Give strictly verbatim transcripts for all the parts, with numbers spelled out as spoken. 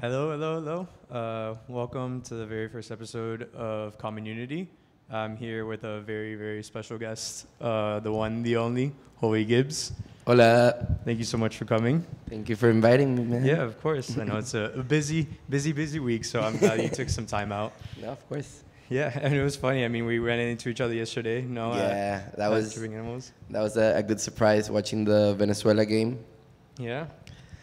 Hello, hello, hello. Uh, welcome to the very first episode of Common Unity. I'm here with a very, very special guest, uh, the one, the only, Jovi Gibbs. Hola. Thank you so much for coming. Thank you for inviting me, man. Yeah, of course. I know it's a, a busy, busy, busy week, so I'm glad you took some time out. No, of course. Yeah, and it was funny. I mean, we ran into each other yesterday. No. Yeah, uh, that, was, animals. that was a, a good surprise watching the Venezuela game. Yeah.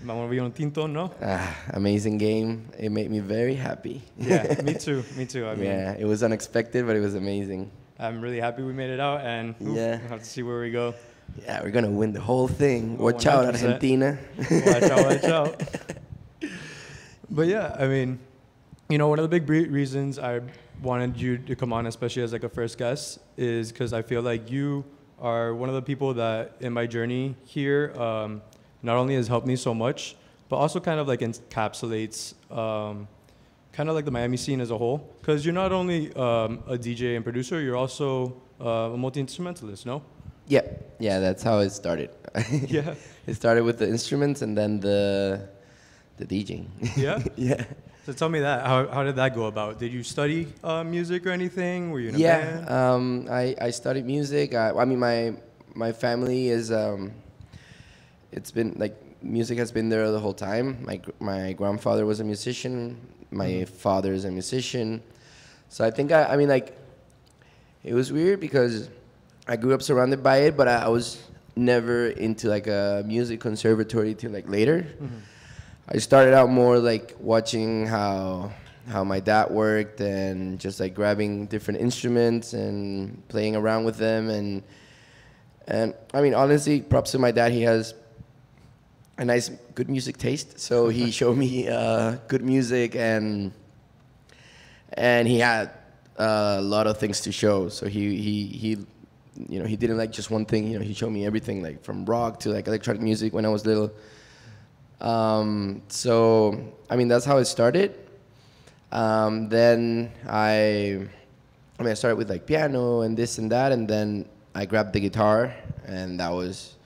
Vamos a un tinto, no? Ah, amazing game. It made me very happy. Yeah, me too. Me too. I mean, yeah, it was unexpected, but it was amazing. I'm really happy we made it out, and oof, yeah, we'll have to see where we go. Yeah, we're gonna win the whole thing. Well, watch one hundred percent. Out, Argentina. Watch out, watch out. But yeah, I mean, you know, one of the big reasons I wanted you to come on, especially as like a first guest, is because I feel like you are one of the people that in my journey here. Um, Not only has helped me so much, but also kind of like encapsulates um, kind of like the Miami scene as a whole. Because you're not only um, a D J and producer, you're also uh, a multi-instrumentalist, no? Yeah, yeah, that's how it started. Yeah. It started with the instruments and then the the DJing. Yeah? Yeah. So tell me that. How, how did that go about? Did you study uh, music or anything? Were you in a yeah, band? Yeah, um, I, I studied music. I, I mean, my, my family is... Um, It's been like music has been there the whole time. My my grandfather was a musician. My mm-hmm. father is a musician. So I think I, I mean like it was weird because I grew up surrounded by it, but I, I was never into like a music conservatory till like later. Mm-hmm. I started out more like watching how how my dad worked and just like grabbing different instruments and playing around with them and and I mean honestly, props to my dad. He has a nice, good music taste. So he showed me uh, good music, and and he had uh, a lot of things to show. So he he he, you know, he didn't like just one thing. You know, he showed me everything, like from rock to like electronic music when I was little. Um, so I mean, that's how it started. Um, then I, I mean, I started with like piano and this and that, and then I grabbed the guitar, and that was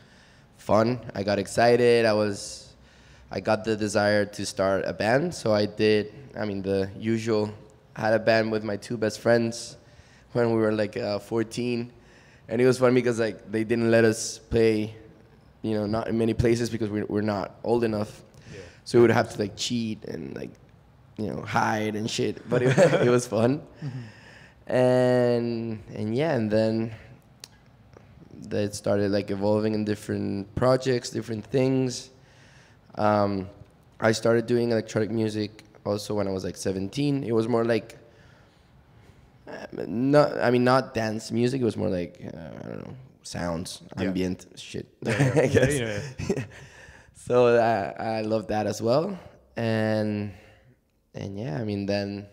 fun. I got excited. I was, I got the desire to start a band. So I did, I mean, the usual, I had a band with my two best friends when we were like uh, fourteen. And it was fun because like they didn't let us play, you know, not in many places because we, we're not old enough. Yeah. So we would have to like cheat and like, you know, hide and shit. But it, it was fun. Mm-hmm. And, and yeah, and then that started like evolving in different projects, different things. Um, I started doing electronic music also when I was like seventeen. It was more like, not I mean not dance music. It was more like uh, I don't know, sounds, yeah. ambient shit. Yeah, yeah. I guess. Yeah, yeah. So I I love that as well. And and yeah, I mean then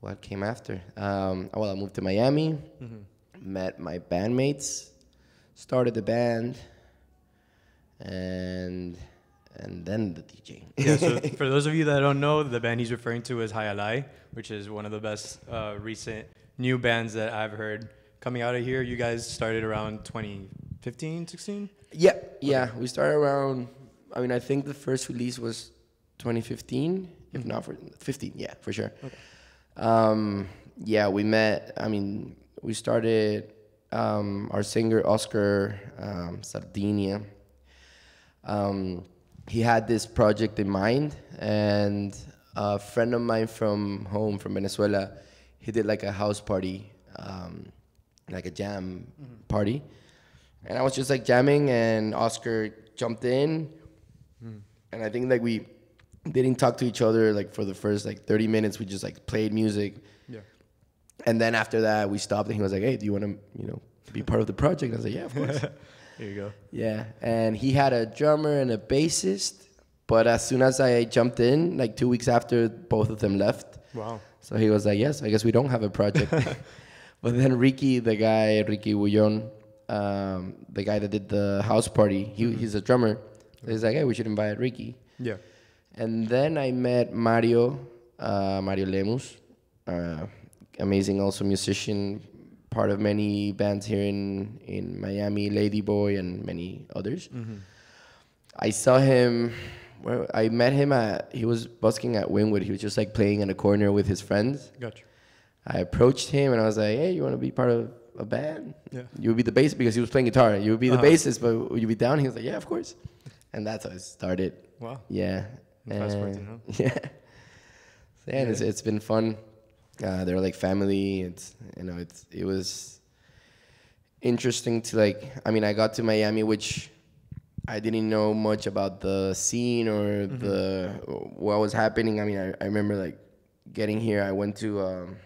what came after? Um, well, I moved to Miami, mm-hmm. met my bandmates. Started the band, and and then the DJing. Yeah, so for those of you that don't know, the band he's referring to is Hialeah, which is one of the best uh, recent new bands that I've heard coming out of here. You guys started around twenty fifteen, sixteen? Yeah, yeah, we started around, I mean, I think the first release was twenty fifteen, mm-hmm. if not for fifteen, yeah, for sure. Okay. Um, yeah, we met, I mean, we started... Um, our singer, Oscar um, Sardinia, um, he had this project in mind, and a friend of mine from home, from Venezuela, he did like a house party, um, like a jam mm-hmm. party. And I was just like jamming, and Oscar jumped in, mm. and I think like we didn't talk to each other like for the first like thirty minutes, we just like played music. And then after that, we stopped, and he was like, "Hey, do you want to, you know, be part of the project?" And I was like, "Yeah, of course." There you go. Yeah, and he had a drummer and a bassist, but as soon as I jumped in, like two weeks after, both of them left. Wow. So he was like, "Yes, I guess we don't have a project." But then Ricky, the guy, Ricky Bullion, um, the guy that did the house party, he, mm-hmm. he's a drummer. So he's like, "Hey, we should invite Ricky." Yeah. And then I met Mario, uh, Mario Lemus. Uh, Amazing, also musician, part of many bands here in, in Miami, Lady Boy, and many others. Mm-hmm. I saw him where I met him at, he was busking at Wynwood. He was just like playing in a corner with his friends. Gotcha. I approached him and I was like, hey, you want to be part of a band? Yeah. You would be the bassist, because he was playing guitar. You would be uh-huh. the bassist, but would you be down? He was like, yeah, of course. And that's how it started. Wow. Yeah. Fast forward, you know? Yeah. Yeah, and it's, it's been fun. Uh, they're like family. It's, you know, it's, it was interesting to like, I mean, I got to Miami, which I didn't know much about the scene or mm-hmm. the, what was happening. I mean, I, I remember like getting here, I went to, um,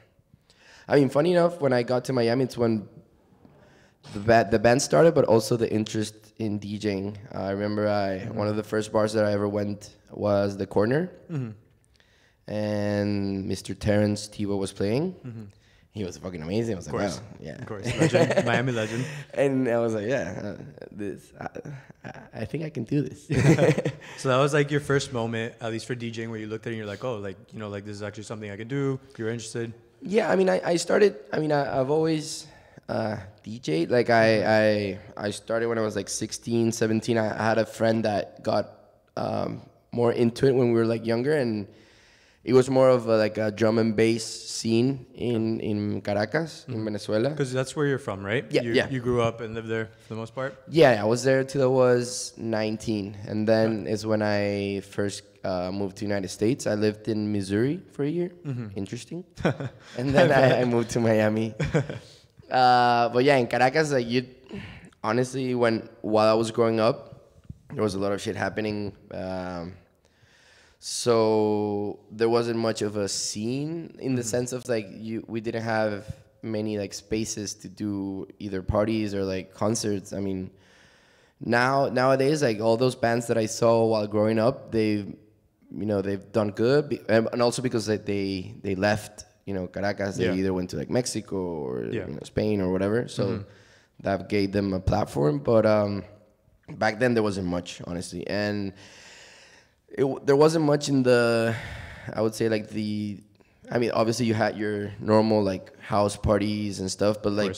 I mean, funny enough, when I got to Miami, it's when the, ba the band started, but also the interest in DJing. Uh, I remember I, mm-hmm. one of the first bars that I ever went was The Corner. Mm-hmm. And Mister Terence Tewa was playing. Mm-hmm. He was fucking amazing. I was of like, course. wow, yeah. Of course, legend. Miami legend. And I was like, yeah, uh, this, I, I think I can do this. So that was like your first moment, at least for DJing, where you looked at it and you're like, oh, like, you know, like this is actually something I can do. You're interested? Yeah, I mean, I, I started, I mean, I, I've always uh, DJed. Like I, I, I started when I was like sixteen, seventeen. I, I had a friend that got um, more into it when we were like younger, and it was more of a, like a drum and bass scene in, in Caracas, mm-hmm. in Venezuela. Because that's where you're from, right? Yeah, you, yeah. You grew up and lived there for the most part? Yeah, I was there till I was nineteen. And then right. is when I first uh, moved to the United States. I lived in Missouri for a year. Mm-hmm. Interesting. And then I, I moved to Miami. uh, but yeah, in Caracas, like you, honestly, when while I was growing up, there was a lot of shit happening. Um, So there wasn't much of a scene in the mm-hmm. sense of like you, we didn't have many like spaces to do either parties or like concerts. I mean, now nowadays like all those bands that I saw while growing up, they, you know, they've done good, and also because they they left, you know, Caracas, they yeah. either went to like Mexico or yeah. you know, Spain or whatever. So mm-hmm. that gave them a platform. But um, back then there wasn't much, honestly, and. It, there wasn't much in the, I would say like the, I mean, obviously you had your normal like house parties and stuff, but like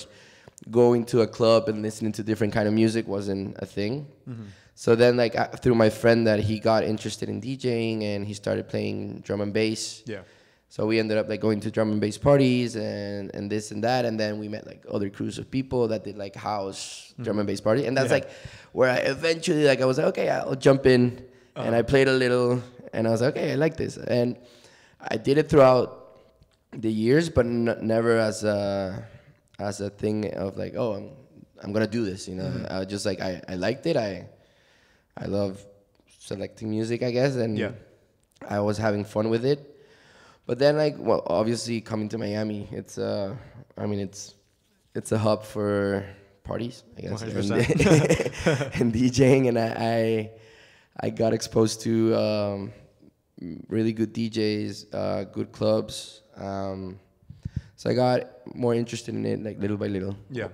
going to a club and listening to different kind of music wasn't a thing. Mm-hmm. So then like I, through my friend that he got interested in DJing and he started playing drum and bass. Yeah. So we ended up like going to drum and bass parties and, and this and that. And then we met like other crews of people that did like house mm-hmm. drum and bass party. And that's yeah. like where I eventually like, I was like, okay, I'll jump in. Uh-huh. And I played a little, and I was like, okay, I like this. And I did it throughout the years, but n never as a, as a thing of like, oh, I'm, I'm going to do this, you know. Mm-hmm. I just like, I, I liked it. I I love selecting music, I guess, and yeah. I was having fun with it. But then, like, well, obviously coming to Miami, it's, uh, I mean, it's, it's a hub for parties, I guess. one hundred percent. And, and DJing, and I... I I got exposed to um, really good D Js, uh, good clubs. Um, so I got more interested in it, like little by little. Yeah.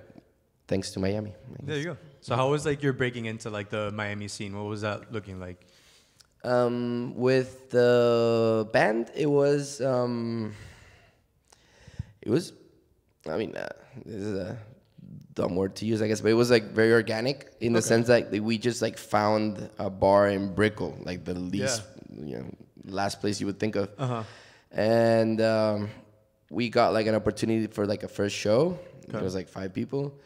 Thanks to Miami. There you go. So how was like your breaking into like the Miami scene? What was that looking like? Um, with the band, it was, um, it was, I mean, uh, this is a dumb word to use, I guess, but it was like very organic in the okay. sense that we just like found a bar in Brickle, like the least, yeah. you know, last place you would think of. Uh-huh. And um, we got like an opportunity for like a first show. Okay. It was like five people.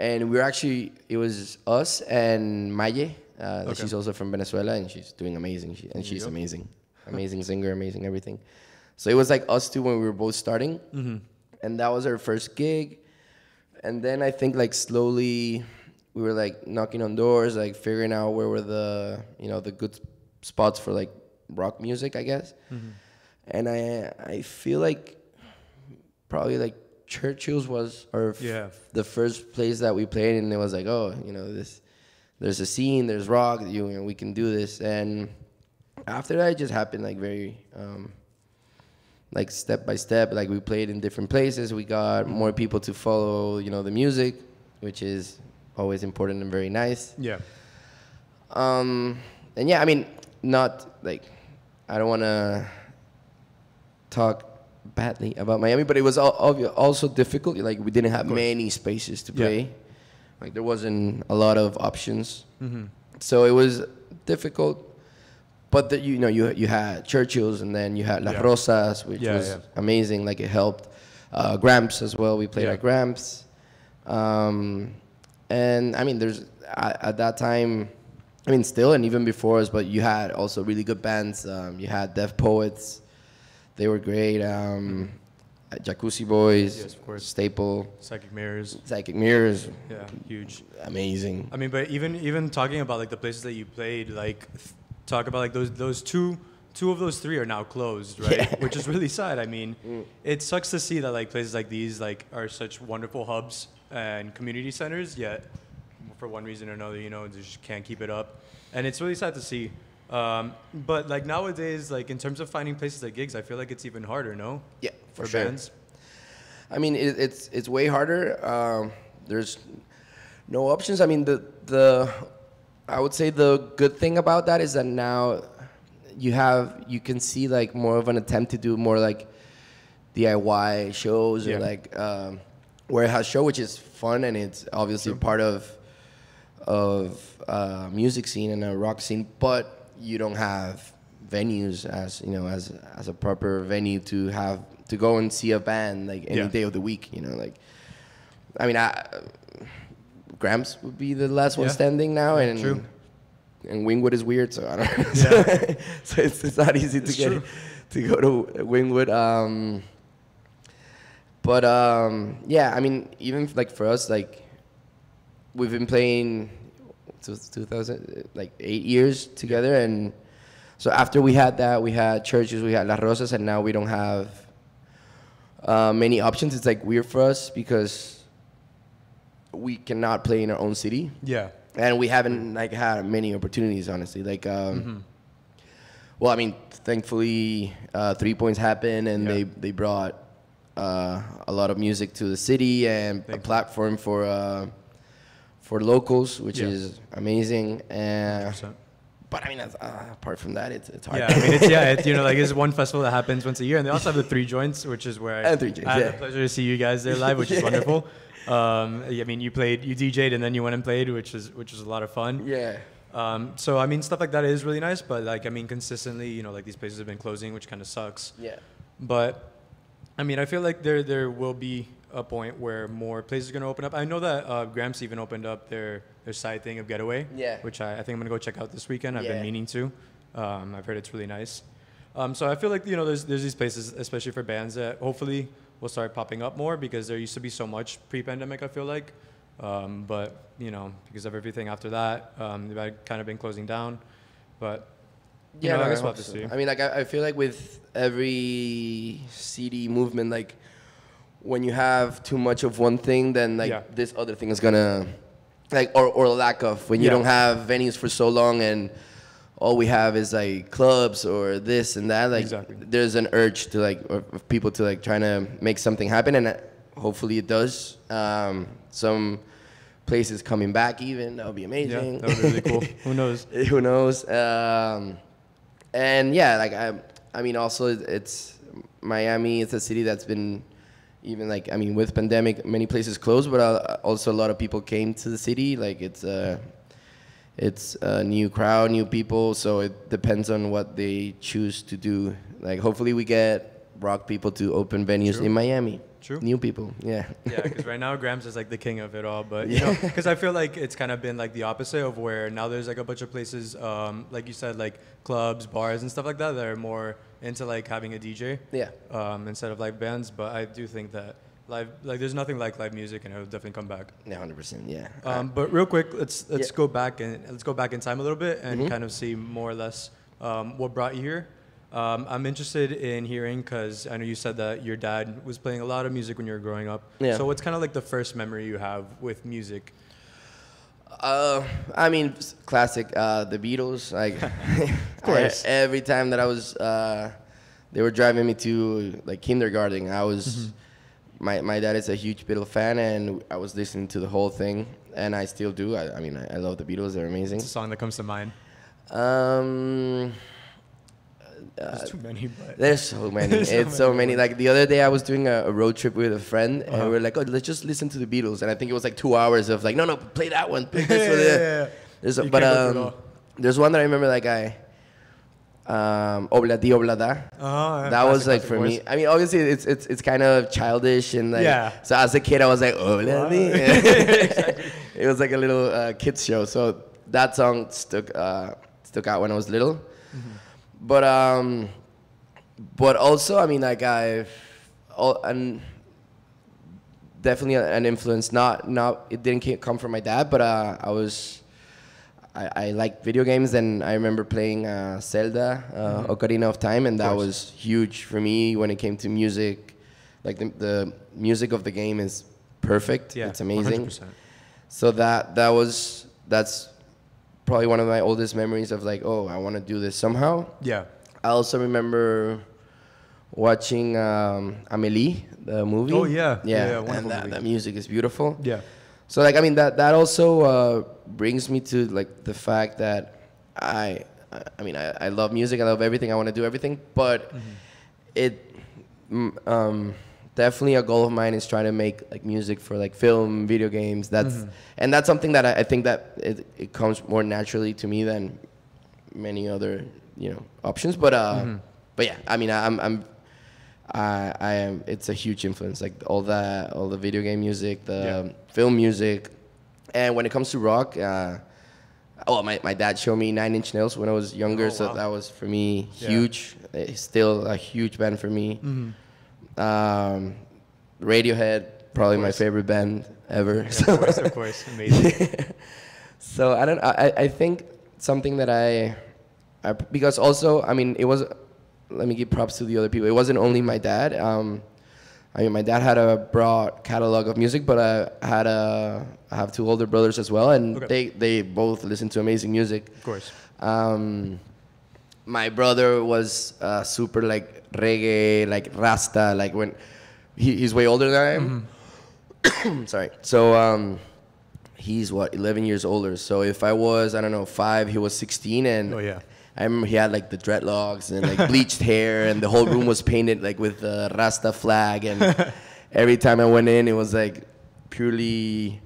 And we were actually, it was us and Maye. Uh, okay. She's also from Venezuela and she's doing amazing. She, and she's amazing. Amazing singer, amazing everything. So it was like us two when we were both starting. Mm-hmm. And that was our first gig. And then I think like slowly we were like knocking on doors, like figuring out where were the, you know, the good spots for like rock music, I guess. Mm-hmm. And I I feel like probably like Churchill's was our yeah. the first place that we played, and it was like, oh, you know, this there's a scene, there's rock, you know, we can do this. And after that, it just happened like very um like step by step, like we played in different places. We got more people to follow, you know, the music, which is always important and very nice. Yeah. Um, and yeah, I mean, not like, I don't want to talk badly about Miami, but it was also difficult. Like we didn't have many spaces to play. Yeah. Like there wasn't a lot of options. Mm-hmm. So it was difficult. But the, you know, you you had Churchill's, and then you had Las yeah. Rosas, which yeah, was yeah. amazing. Like, it helped. Uh, Gramps as well. We played yeah. at Gramps, um, and I mean, there's at, at that time, I mean, still and even before us, but you had also really good bands. Um, you had Deaf Poets, they were great. Um, Jacuzzi Boys, yes, of course. Staple, Psychic Mirrors, Psychic Mirrors, yeah, huge, amazing. I mean, but even even talking about like the places that you played, like talk about like those those two. Two of those three are now closed, right? Yeah. Which is really sad. I mean, mm. it sucks to see that like places like these like are such wonderful hubs and community centers, yet for one reason or another, you know, they just can't keep it up, and it's really sad to see. Um, but like nowadays, like in terms of finding places like gigs, I feel like it's even harder, no? Yeah, for, for sure. bands. I mean, it, it's it's way harder. Um, there's no options. I mean, the the I would say the good thing about that is that now. You have, you can see like more of an attempt to do more like D I Y shows yeah. or like um, warehouse show, which is fun, and it's obviously sure. part of of uh, music scene and a rock scene. But you don't have venues as you know as as a proper venue to have to go and see a band like any yeah. day of the week. You know, like I mean, I, Gramps would be the last yeah. one standing now, and. True. And Wingwood is weird, so I don't know. Yeah. so it's, it's not easy to it's get true. to go to Wingwood. Um, but um, yeah, I mean, even like for us, like we've been playing two thousand like eight years together, and so after we had that, we had Churches, we had Las Rosas, and now we don't have uh, many options. It's like weird for us because we cannot play in our own city. Yeah. And we haven't like had many opportunities, honestly. Like, um, mm-hmm. well, I mean, thankfully, uh, Three Points happened, and yeah. they they brought uh, a lot of music to the city and Thanks. a platform for uh, for locals, which yeah. is amazing. And one hundred percent. But I mean, that's, uh, apart from that, it's it's hard. Yeah, I mean, it's yeah, it's, you know, like it's one festival that happens once a year, and they also have the Three Joints, which is where I, and three joints, I had yeah. the pleasure to see you guys there live, which is yeah. wonderful. Um, I mean, you played, you D J'd, and then you went and played, which is which was a lot of fun. Yeah. Um, so I mean, stuff like that is really nice, but like I mean, consistently, you know, like these places have been closing, which kind of sucks. Yeah. But I mean, I feel like there there will be a point where more places are gonna open up. I know that uh, Gramps even opened up their their side thing of Getaway. Yeah. Which I, I think I'm gonna go check out this weekend. I've yeah. been meaning to. Um, I've heard it's really nice. Um, so I feel like you know, there's there's these places, especially for bands, that hopefully. will start popping up more because there used to be so much pre-pandemic, I feel like. Um, but, you know, because of everything after that, um, they've kind of been closing down. But, you yeah, know, no, I guess I we'll have to so. see. I mean, like, I, I feel like with every C D movement, like, when you have too much of one thing, then, like, yeah. this other thing is going to, like, or, or lack of. When you yeah. don't have venues for so long and all we have is, like, clubs or this and that. Like, exactly. there's an urge to, like, of people to, like, trying to make something happen, and hopefully it does. Um, some places coming back even. That would be amazing. Yeah, that would be really cool. Who knows? Who knows? Um, and, yeah, like, I I mean, also, it's Miami. It's a city that's been even, like, I mean, with pandemic, many places closed, but uh, also a lot of people came to the city. Like, it's uh, It's a new crowd, new people, so it depends on what they choose to do. Like, hopefully we get rock people to open venues True. in Miami. True. New people, yeah. Yeah, because right now Gramps is like the king of it all, but you yeah. know, because I feel like it's kind of been like the opposite of where now there's like a bunch of places, um, like you said, like clubs, bars, and stuff like that that are more into like having a D J. Yeah. Um, instead of live bands, but I do think that live, like there's nothing like live music, and it'll definitely come back. Yeah, one hundred percent. Yeah. Um, but real quick, let's let's yeah. go back and let's go back in time a little bit and mm-hmm. kind of see more or less um, what brought you here. Um, I'm interested in hearing because I know you said that your dad was playing a lot of music when you were growing up. Yeah. So what's kind of like the first memory you have with music? Uh, I mean, classic uh, The Beatles. Like, of course. I, every time that I was, uh, they were driving me to like kindergarten. I was. Mm-hmm. My my dad is a huge Beatles fan, and I was listening to the whole thing, and I still do. I, I mean, I, I love the Beatles; they're amazing. What's a song that comes to mind? Um, uh, there's too many. But there's so many. there's so it's many. so many. Like the other day, I was doing a, a road trip with a friend, uh-huh. and we were like, "Oh, let's just listen to the Beatles." And I think it was like two hours of like, "No, no, play that one." Play this yeah, yeah, yeah. There's a, but um, there's one that I remember. Like I, um, Obladi Oblada. Oh, that was like for voice. me. I mean, obviously it's it's it's kind of childish and like. Yeah. So as a kid, I was like Obladi. Exactly. It was like a little uh, kids show. So that song stuck uh, stuck out when I was little. Mm-hmm. But um, but also, I mean, like I've all and. Definitely an influence. Not, not. It didn't come from my dad, but uh, I was, I, I liked video games, and I remember playing uh, Zelda, uh, mm-hmm. Ocarina of Time, and that was huge for me when it came to music. Like the, the music of the game is perfect. Yeah, it's amazing. one hundred percent. So that that was that's probably one of my oldest memories of like, oh, I want to do this somehow. Yeah. I also remember watching um, Amélie, the movie. Oh, yeah. Yeah, yeah, yeah and that, that music is beautiful. Yeah. So, like, I mean, that, that also uh, brings me to, like, the fact that I, I mean, I, I love music. I love everything. I want to do everything. But mm-hmm. it um, definitely a goal of mine is trying to make, like, music for, like, film, video games. That's mm-hmm. And that's something that I, I think that it, it comes more naturally to me than many other, you know, options. But, uh, mm-hmm. but yeah, I mean, I, I'm... I'm Uh, I am. It's a huge influence. Like all the all the video game music, the yeah. film music, and when it comes to rock, uh, oh my my dad showed me Nine Inch Nails when I was younger, oh, so wow. that was for me yeah. huge. It's still a huge band for me. Mm-hmm. um, Radiohead, probably my favorite band ever. Yeah, so. Of course, of course, amazing. Yeah. So I don't. I I think something that I, I because also I mean it was. Let me give props to the other people. It wasn't only my dad. Um, I mean, my dad had a broad catalog of music, but I had a, I have two older brothers as well, and okay. they, they both listen to amazing music. Of course. Um, my brother was uh, super like reggae, like Rasta, like when he, he's way older than I am. Mm-hmm. Sorry. So um, he's what, eleven years older. So if I was, I don't know, five, he was sixteen, and. Oh yeah. I remember he had like the dreadlocks and like bleached hair, and the whole room was painted like with the Rasta flag. And every time I went in, it was like purely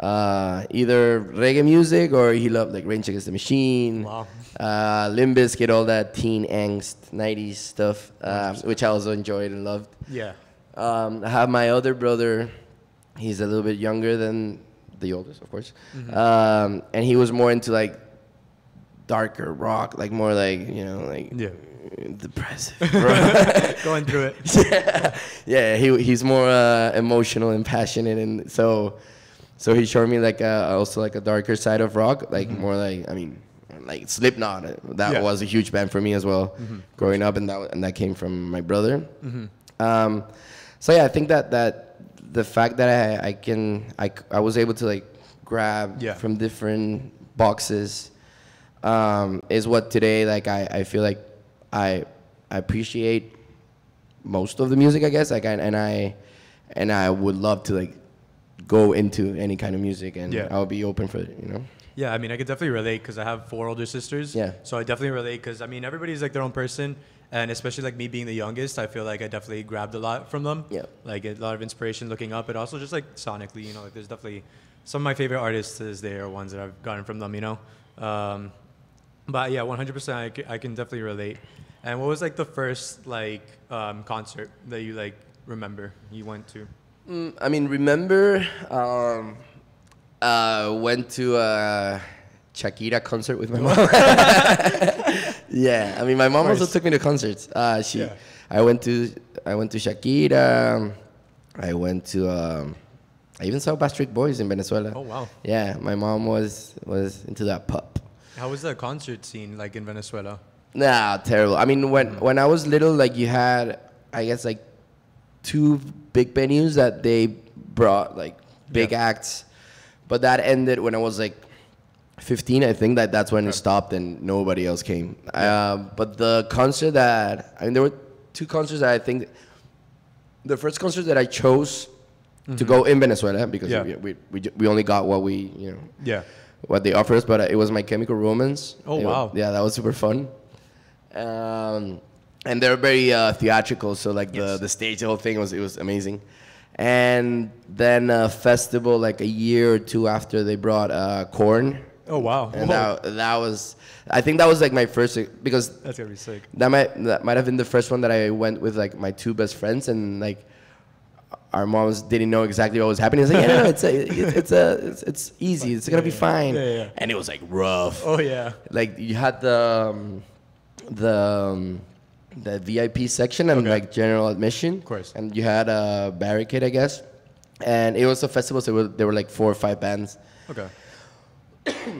uh, either reggae music or he loved like Rage Against the Machine, wow. uh, Limp Bizkit, all that teen angst, nineties stuff, uh, which I also enjoyed and loved. Yeah. Um, I have my other brother. He's a little bit younger than the oldest, of course. Mm-hmm. um, and he was more into like darker rock, like more like, you know, like yeah. depressive. Going through it. Yeah, yeah. He he's more uh, emotional and passionate, and so so he showed me like a, also like a darker side of rock, like mm-hmm. more like I mean, like Slipknot. That yeah. was a huge band for me as well, mm-hmm. growing up, and that and that came from my brother. Mm-hmm. Um, so yeah, I think that that the fact that I I can I I was able to like grab yeah. from different boxes. Um, is what today, like, I, I feel like I, I appreciate most of the music, I guess, like, I, and I, and I would love to, like, go into any kind of music, and yeah. I'll be open for it, you know? Yeah, I mean, I could definitely relate, because I have four older sisters, yeah. so I definitely relate, because, I mean, everybody's, like, their own person, and especially, like, me being the youngest, I feel like I definitely grabbed a lot from them, yeah. like, a lot of inspiration looking up, but also just, like, sonically, you know, like, there's definitely, some of my favorite artists to this day are ones that I've gotten from them, you know? Um, But yeah, one hundred percent, I, c I can definitely relate. And what was like the first like um, concert that you like remember you went to? Mm, I mean, remember um, uh, went to a Shakira concert with my mom. Yeah, I mean, my mom also took me to concerts. Uh, she, yeah. I went to I went to Shakira. I went to. Um, I even saw Backstreet Boys in Venezuela. Oh wow! Yeah, my mom was was into that pop. How was the concert scene like in Venezuela? Nah, terrible. I mean, when when I was little, like you had, I guess like two big venues that they brought like big yeah. acts, but that ended when I was like fifteen. I think that that's when yeah. it stopped and nobody else came. Yeah. Um, but the concert that I mean, there were two concerts that I think the first concert that I chose mm-hmm. to go in Venezuela because yeah. we, we we we only got what we you know yeah. what they offer us, but it was My Chemical Romance. Oh, it wow. Was, yeah, that was super fun. Um, and they're very uh, theatrical, so like yes. the, the stage, the whole thing, was it was amazing. And then a festival like a year or two after, they brought uh, Korn Oh wow! And that, that was, I think that was like my first, because that's gonna be sick. That might that might have been the first one that I went with like my two best friends, and like our moms didn't know exactly what was happening. It's like, yeah, no, no, it's a, it's it's, a, it's, it's easy. It's gonna yeah, be yeah. fine. Yeah, yeah. And it was like rough. Oh yeah. Like you had the um, the um, the V I P section and okay. like general admission. Of course. And you had a barricade, I guess. And it was a festival, so there were like four or five bands. Okay.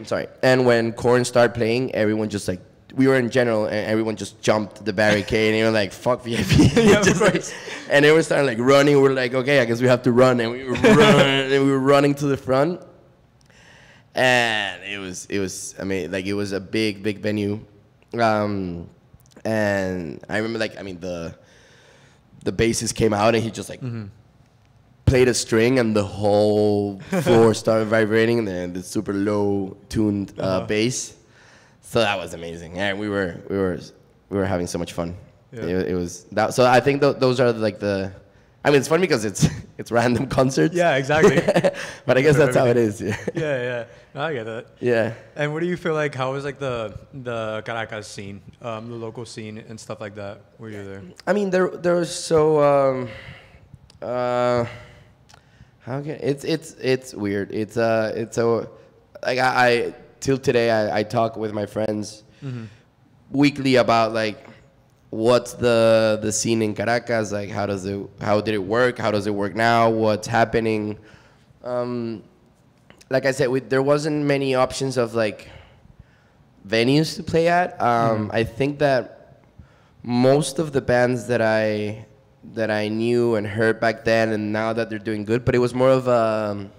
Sorry. And when Korn started playing, everyone just like, we were in general, and everyone just jumped the barricade, and they were like, fuck V I P. Yeah, just, like, and they were starting like running. We were like, okay, I guess we have to run. And we were, run, and we were running to the front. And it was, it was, I mean, like it was a big, big venue. Um, and I remember like, I mean, the, the bassist came out, and he just like, mm-hmm. played a string, and the whole floor started vibrating, and then the super low tuned uh, uh-huh. bass. So that was amazing, and we were we were we were having so much fun. Yeah. It, it was that. So I think th those are like the. I mean, it's fun because it's it's random concerts. Yeah, exactly. But I guess that's how it is. Yeah, yeah. No, I get that. Yeah. And what do you feel like? How was like the the Caracas scene, um, the local scene, and stuff like that? Were you there? I mean, there there was so. Um, uh, How can, it's it's it's weird. It's uh it's so like I, I till today I, I talk with my friends mm-hmm. weekly about like what's the the scene in Caracas, like how does it how did it work, how does it work now, what's happening. Um, like I said, we, there wasn't many options of like venues to play at. Um, mm-hmm. I think that most of the bands that I. that I knew and heard back then, and now that they're doing good, but it was more of a,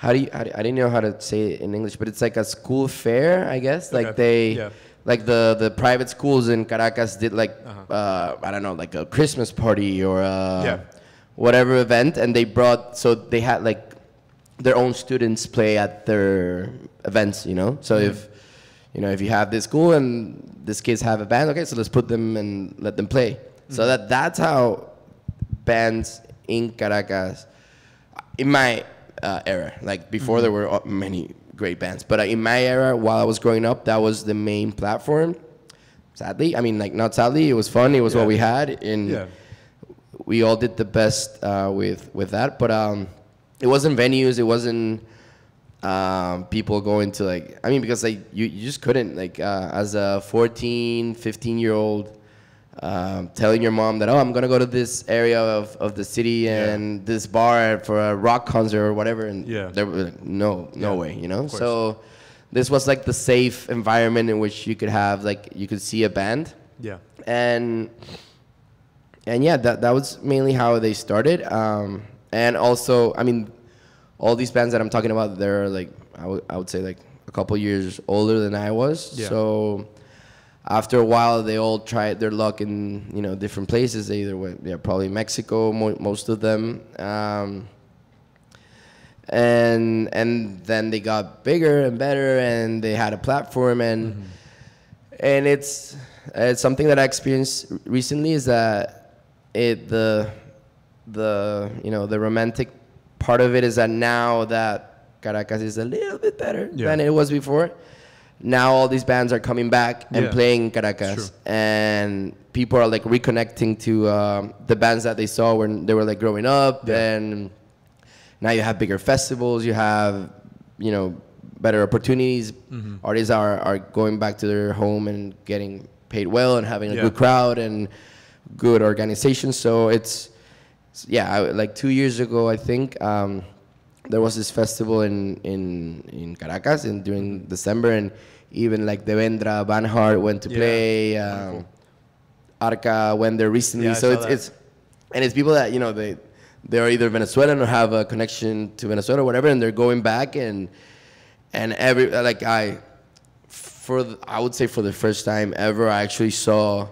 how do you, I didn't know how to say it in English, but it's like a school fair, I guess. Okay. Like they, yeah. like the, the private schools in Caracas did like, uh-huh. uh, I don't know, like a Christmas party or a yeah. whatever event, and they brought, so they had like their own students play at their events, you know? So mm-hmm. if, you know, if you have this school and these kids have a band, okay, so let's put them and let them play. So that that's how bands in Caracas, in my uh, era, like before mm-hmm. there were many great bands, but in my era, while I was growing up, that was the main platform. Sadly, I mean, like not sadly, it was fun. It was yeah. what we had, and yeah. we all did the best uh, with with that. But um, it wasn't venues. It wasn't um, people going to like. I mean, because like you, you just couldn't like uh, as a fourteen, fifteen year old. Um, telling your mom that, oh, I'm going to go to this area of, of the city and yeah. this bar for a rock concert or whatever. And yeah. they were like, no, no yeah. way, you know? So this was like the safe environment in which you could have, like, you could see a band. Yeah. And, and yeah, that, that was mainly how they started. Um, and also, I mean, all these bands that I'm talking about, they're like, I, w I would say like a couple years older than I was. Yeah. So... After a while, they all tried their luck in you know different places. They either went, yeah, probably Mexico, mo most of them, um, and and then they got bigger and better, and they had a platform, and mm-hmm. and it's it's something that I experienced recently is that it the the you know the romantic part of it is that now that Caracas is a little bit better yeah. than it was before. Now all these bands are coming back and yeah. playing Caracas, and people are like reconnecting to um, the bands that they saw when they were like growing up. Yeah. And now you have bigger festivals, you have you know better opportunities. Mm-hmm. Artists are are going back to their home and getting paid well and having a yeah. good crowd and good organization. So it's yeah, like two years ago I think. Um, There was this festival in in in Caracas in during December, and even like Devendra, Van Hart went to yeah. play. Um, Arca went there recently, yeah, so it's that. it's and it's people that you know they they are either Venezuelan or have a connection to Venezuela or whatever, and they're going back and and every like I for the, I would say for the first time ever I actually saw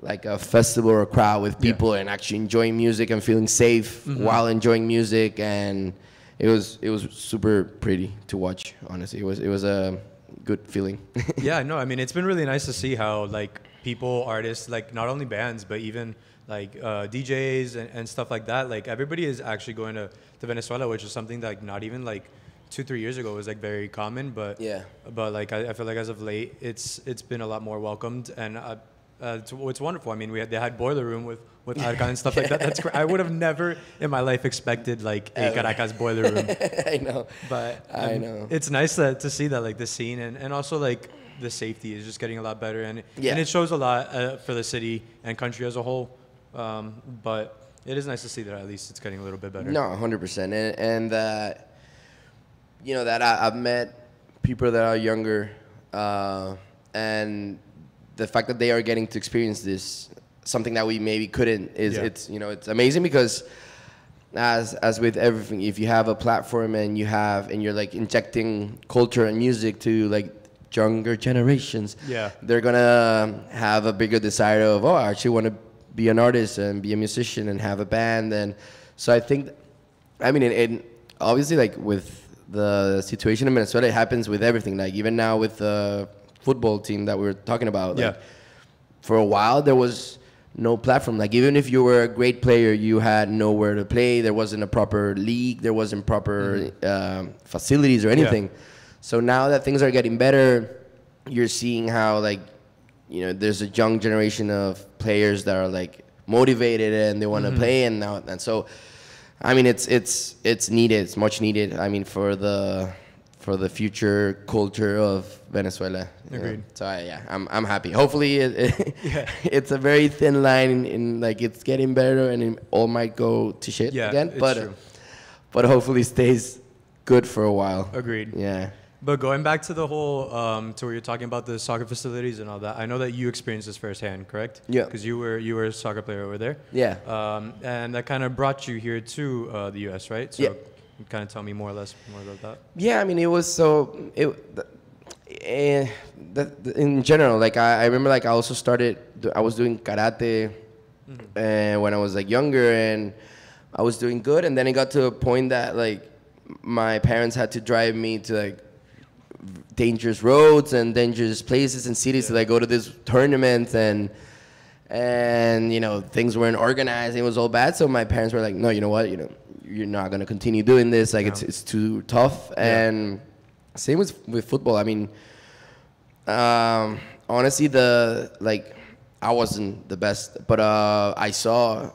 like a festival or a crowd with people yeah. and actually enjoying music and feeling safe mm-hmm. while enjoying music and. It was it was super pretty to watch. Honestly, it was it was a good feeling. Yeah, no, I mean it's been really nice to see how like people, artists, like not only bands but even like uh, D Js and, and stuff like that. Like everybody is actually going to, to Venezuela, which is something that like, not even like two, three years ago was like very common, but yeah, but like I, I feel like as of late, it's it's been a lot more welcomed, and I, uh, it's, it's wonderful. I mean, we had, they had Boiler Room with with Arca and stuff like that. That's cra I would have never in my life expected like a Caracas Boiler Room. I know, but um, I know it's nice that, to see that like the scene and and also like the safety is just getting a lot better, and yeah. and it shows a lot uh, for the city and country as a whole. Um, but it is nice to see that at least it's getting a little bit better. No, one hundred percent. And, and uh, you know, that I, I've met people that are younger, uh, and the fact that they are getting to experience this, something that we maybe couldn't, is yeah. it's, you know, it's amazing, because as as with everything, if you have a platform and you have, and you're like injecting culture and music to like younger generations, yeah, they're gonna have a bigger desire of, oh, I actually want to be an artist and be a musician and have a band. And so I think, I mean, and obviously like with the situation in Venezuela, it happens with everything. Like even now with the football team that we were talking about, like yeah. for a while there was no platform. Like even if you were a great player, you had nowhere to play. There wasn't a proper league. There wasn't proper mm-hmm. um, facilities or anything. Yeah. So now that things are getting better, you're seeing how like, you know, there's a young generation of players that are like motivated and they want to mm-hmm. play, and now and so, I mean, it's it's it's needed. It's much needed. I mean, for the for the future culture of Venezuela. Agreed. Know? So I, yeah, I'm I'm happy. Hopefully, it, it, yeah. it's a very thin line. In, in like it's getting better, and it all might go to shit yeah, again. But uh, but hopefully stays good for a while. Agreed. Yeah. But going back to the whole, um, to where you're talking about the soccer facilities and all that, I know that you experienced this firsthand, correct? Yeah. Because you were you were a soccer player over there. Yeah. Um, and that kind of brought you here to uh, the U S, right? So yeah. kind of tell me more or less more about that. Yeah, I mean, it was so, it, uh, the, the, in general, like I, I remember like I also started, I was doing karate mm-hmm. and when I was like younger, and I was doing good. And then it got to a point that like my parents had to drive me to like, dangerous roads and dangerous places and cities yeah. that I go to this tournament, and and you know, things weren't organized, it was all bad. So my parents were like, no, you know what, you know, you're not gonna continue doing this, like no. it's it's too tough. Yeah. And same with with football. I mean, um honestly, the like I wasn't the best, but uh I saw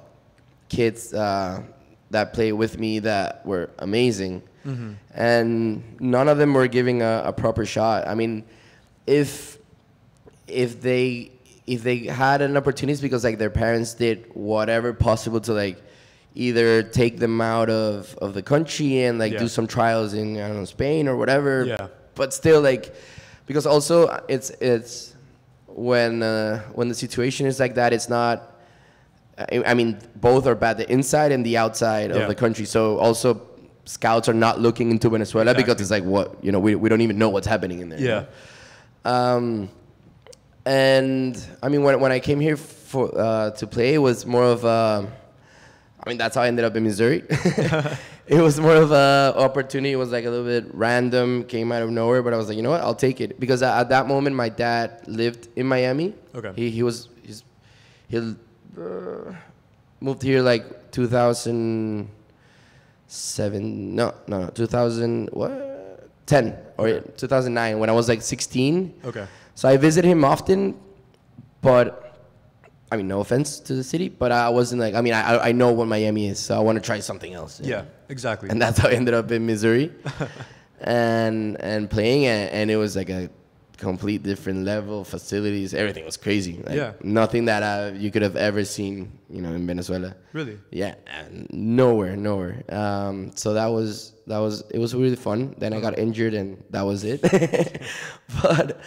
kids uh that played with me that were amazing. Mm-hmm. And none of them were giving a, a proper shot. I mean, if if they if they had an opportunity, because like their parents did whatever possible to like either take them out of of the country and like yeah. do some trials in, I don't know, Spain or whatever. Yeah. But still, like, because also it's it's when uh, when the situation is like that, it's not. I, I mean, both are bad, the inside and the outside yeah. of the country. So also. Scouts are not looking into Venezuela exactly. because it's like, what, you know, we, we don't even know what's happening in there. Yeah. Um, and I mean, when, when I came here for, uh, to play, it was more of a, I mean, that's how I ended up in Missouri. It was more of a opportunity. It was like a little bit random, came out of nowhere, but I was like, you know what, I'll take it. Because at that moment, my dad lived in Miami. Okay. He, he was, he's, he uh, moved here like two thousand. Seven no no no two thousand what ten or okay. two thousand nine when I was like sixteen. Okay. So I visit him often, but I mean, no offense to the city, but I wasn't like, I mean, I I know what Miami is, so I want to try something else. Yeah, know? Exactly. And that's how I ended up in Missouri, and and playing, and, and it was like a complete different level. Facilities, everything was crazy. Like, yeah. Nothing that uh, you could have ever seen, you know, in Venezuela. Really? Yeah. Nowhere, nowhere. Um, so that was that was it was really fun. Then I got injured, and that was it. but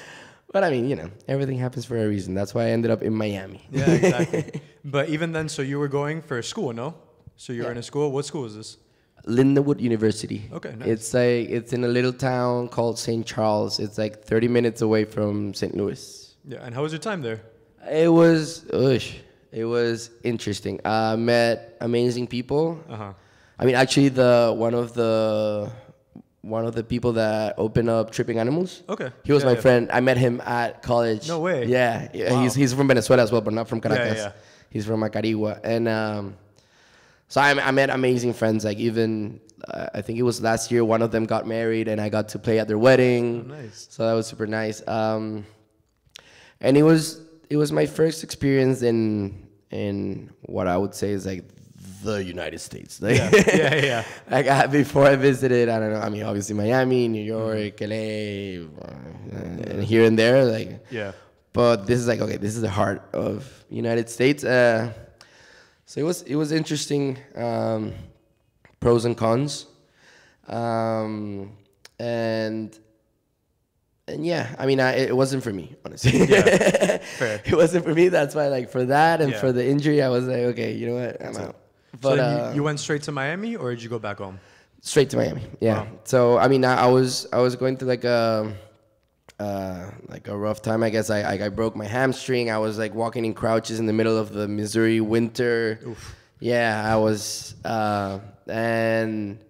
but I mean, you know, everything happens for a reason. That's why I ended up in Miami. Yeah, exactly. But even then, so you were going for school, no? So you were yeah. in a school. What school is this? Lindenwood University. Okay, nice. It's like it's in a little town called Saint Charles. It's like thirty minutes away from Saint Louis. Yeah, and how was your time there? It was, oosh, it was interesting. I uh, met amazing people. Uh huh. I mean, actually, the one of the one of the people that opened up Tripping Animals. Okay. He was yeah, my yeah. friend. I met him at college. No way. Yeah, wow. he's he's from Venezuela as well, but not from Caracas. Yeah, yeah. He's from Macarigua, and um. So I, I met amazing friends. Like even, uh, I think it was last year, one of them got married and I got to play at their wedding. Oh, nice. So that was super nice. Um, and it was, it was my first experience in, in what I would say is like the United States. Like, yeah, yeah, yeah. Like I, before I visited, I don't know, I mean, obviously Miami, New York, L A, and here and there. Like, yeah. But this is like, okay, this is the heart of United States. Uh, so it was, it was interesting, um, pros and cons. Um, and, and yeah, I mean, I, it wasn't for me, honestly. Yeah, fair. It wasn't for me. That's why, like, for that and yeah. for the injury, I was like, okay, you know what, I'm so, out. But, so uh, you, you went straight to Miami, or did you go back home? Straight to Miami. Yeah. Wow. So I mean, I, I was I was going through like a uh, like a rough time. I guess I, I I broke my hamstring. I was like walking in crouches in the middle of the Missouri winter. Oof. Yeah, I was. Uh, and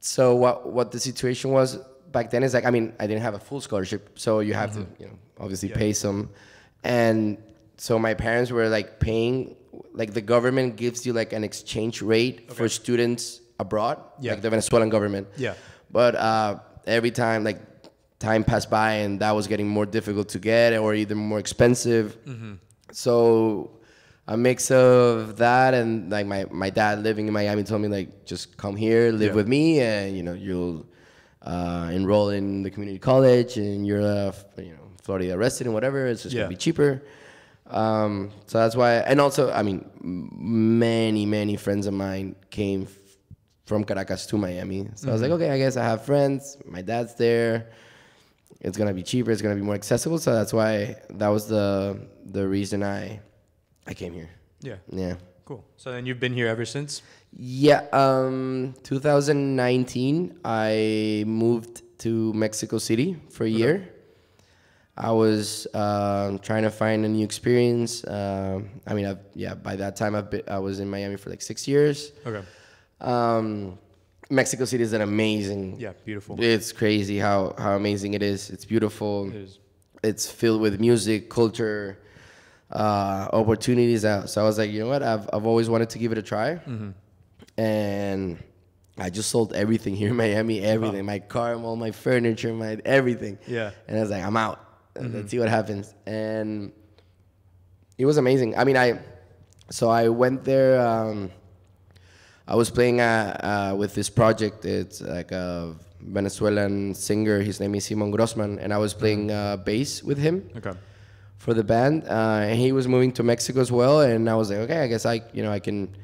so what what the situation was back then is like, I mean, I didn't have a full scholarship, so you have mm-hmm. to, you know, obviously yeah. pay some. And so my parents were like paying. Like the government gives you like an exchange rate okay. for students abroad, yeah. like the Venezuelan government. Yeah. But uh, every time like time passed by and that was getting more difficult to get or either more expensive. Mm-hmm. So a mix of that and like my, my dad living in Miami told me like, just come here, live yeah. with me and you know, you'll uh, enroll in the community college and you're a you know, Florida resident, whatever, it's just yeah. gonna be cheaper. Um, so that's why, and also, I mean, many, many friends of mine came f from Caracas to Miami. So mm-hmm. I was like, okay, I guess I have friends. My dad's there. It's going to be cheaper. It's going to be more accessible. So that's why that was the, the reason I, I came here. Yeah. Yeah. Cool. So then you've been here ever since? Yeah. Um, two thousand nineteen, I moved to Mexico City for a okay. year. I was uh, trying to find a new experience. Uh, I mean, I've, yeah, by that time, I've been, I was in Miami for like six years. Okay. Um, Mexico City is an amazing. Yeah, beautiful. It's crazy how, how amazing it is. It's beautiful. It is. It's filled with music, culture, uh, opportunities. So I was like, you know what? I've, I've always wanted to give it a try. Mm-hmm. And I just sold everything here in Miami, everything. Oh. My car, all my furniture, my everything. Yeah. And I was like, I'm out. Mm-hmm. Let's see what happens. And it was amazing. I mean, I, so I went there. Um, I was playing uh, uh, with this project. It's like a Venezuelan singer. His name is Simon Grossman. And I was playing uh, bass with him okay. for the band. Uh, and he was moving to Mexico as well. And I was like, okay, I guess I, you know, I can